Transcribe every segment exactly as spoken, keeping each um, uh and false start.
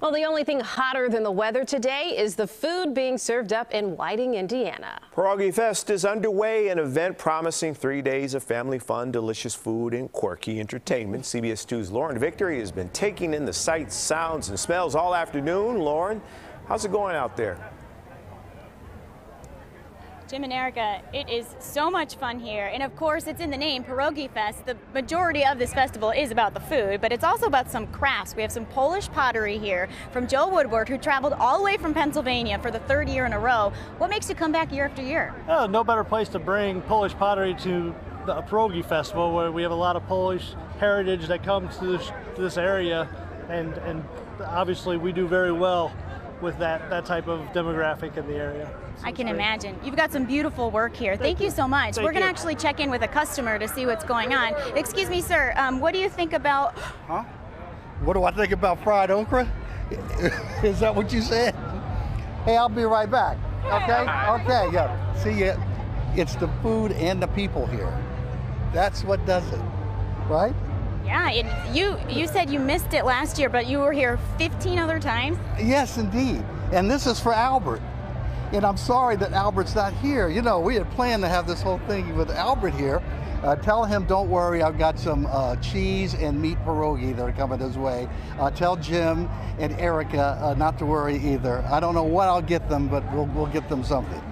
Well, the only thing hotter than the weather today is the food being served up in Whiting, Indiana. Pierogi Fest is underway, an event promising three days of family fun, delicious food, and quirky entertainment. C B S two's Lauren Victory has been taking in the sights, sounds, and smells all afternoon. Lauren, how's it going out there? Jim and Erica, it is so much fun here. And of course, it's in the name, Pierogi Fest. The majority of this festival is about the food, but it's also about some crafts. We have some Polish pottery here from Joe Woodward, who traveled all the way from Pennsylvania for the third year in a row. What makes you come back year after year? Oh, no better place to bring Polish pottery to the Pierogi Festival, where we have a lot of Polish heritage that comes to this, to this area. And, and obviously, we do very well with that, that type of demographic in the area. So I can great. imagine. You've got some beautiful work here. Thank, Thank you. you so much. Thank We're going to actually check in with a customer to see what's going on. Excuse me, sir, um, what do you think about... Huh? What do I think about fried okra? Is that what you said? Hey, I'll be right back. Okay? Okay, yeah. See ya. It's the food and the people here. That's what does it, right? Yeah, it, you, you said you missed it last year, but you were here fifteen other times? Yes, indeed. And this is for Albert. And I'm sorry that Albert's not here. You know, we had planned to have this whole thing with Albert here. Uh, tell him, don't worry, I've got some uh, cheese and meat pierogi that are coming his way. Uh, tell Jim and Erica uh, not to worry either. I don't know what I'll get them, but we'll, we'll get them something.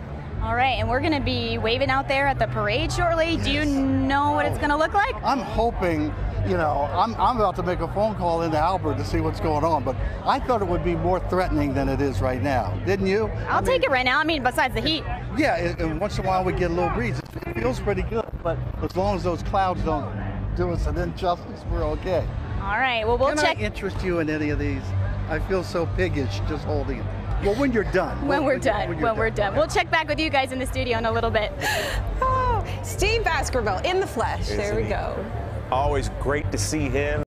All right, and we're going to be waving out there at the parade shortly. Yes. Do you know what it's going to look like? I'm hoping... You know, I'm, I'm about to make a phone call into Albert to see what's going on, but I thought it would be more threatening than it is right now. Didn't you? I'll I mean, take it right now. I mean, besides the heat. Yeah, and once in a while we get a little breeze. It feels pretty good, but as long as those clouds don't do us an injustice, we're okay. All right, well, we'll Can check. Can I interest you in any of these? I feel so piggish just holding it. Well, when you're done. When, when we're when done. When, when done. we're done. We'll check back with you guys in the studio in a little bit. Oh, Steve Baskerville in the flesh. Isn't there we he? go. Always great to see him.